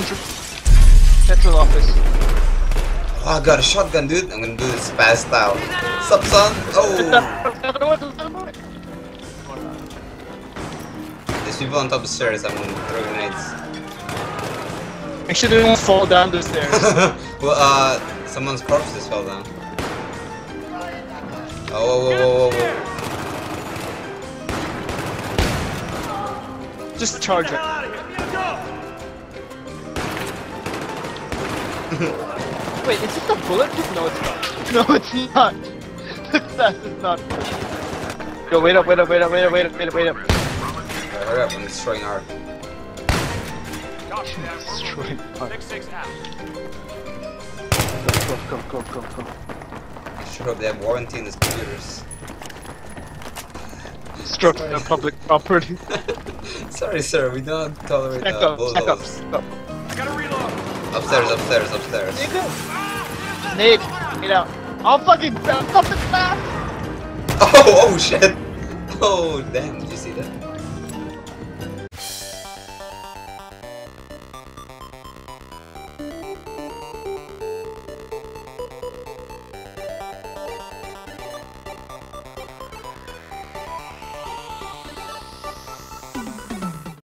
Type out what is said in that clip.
Central office. Oh, I got a shotgun, dude. I'm gonna do this fast style. Sup, son? Oh! There's people on top of the stairs. I'm gonna throw grenades. Make sure they don't fall down the stairs. Well, someone's corpse just fell down. Oh, whoa. Just charge it. Wait, is this a bulletproof? No, it's not. No, it's not. That is not. Yo, wait up. Hurry up, I'm destroying art. Destroying art. Go. I should hope they have warranty in these computers. Destruction of public property. Sorry, sir, we don't tolerate bulldogs. I gotta reload. Upstairs. Nate, get out. I'll fucking bounce up the back. Oh shit. Oh damn, did you see that?